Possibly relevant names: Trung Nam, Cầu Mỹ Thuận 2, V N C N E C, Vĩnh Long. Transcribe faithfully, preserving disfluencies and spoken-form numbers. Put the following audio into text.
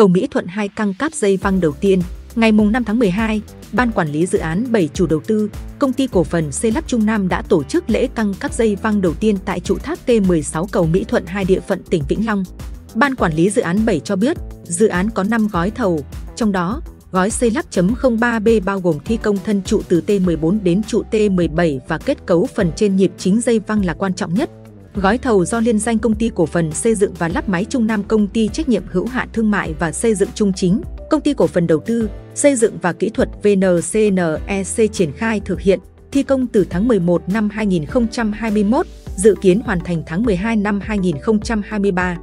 Cầu Mỹ Thuận hai căng cáp dây văng đầu tiên. Ngày mùng năm tháng mười hai, Ban Quản lý Dự án bảy chủ đầu tư, Công ty Cổ phần Xây lắp Trung Nam đã tổ chức lễ căng cáp dây văng đầu tiên tại trụ tháp T mười sáu Cầu Mỹ Thuận hai địa phận tỉnh Vĩnh Long. Ban Quản lý Dự án bảy cho biết, dự án có năm gói thầu, trong đó, gói xây lắp không ba B bao gồm thi công thân trụ từ T mười bốn đến trụ T mười bảy và kết cấu phần trên nhịp chính dây văng là quan trọng nhất. Gói thầu do liên danh Công ty Cổ phần Xây dựng và Lắp máy Trung Nam, Công ty Trách nhiệm Hữu hạn Thương mại và Xây dựng Trung Chính, Công ty Cổ phần Đầu tư, Xây dựng và Kỹ thuật V N C N E C triển khai thực hiện, thi công từ tháng mười một năm hai nghìn không trăm hai mươi mốt, dự kiến hoàn thành tháng mười hai năm hai nghìn không trăm hai mươi ba.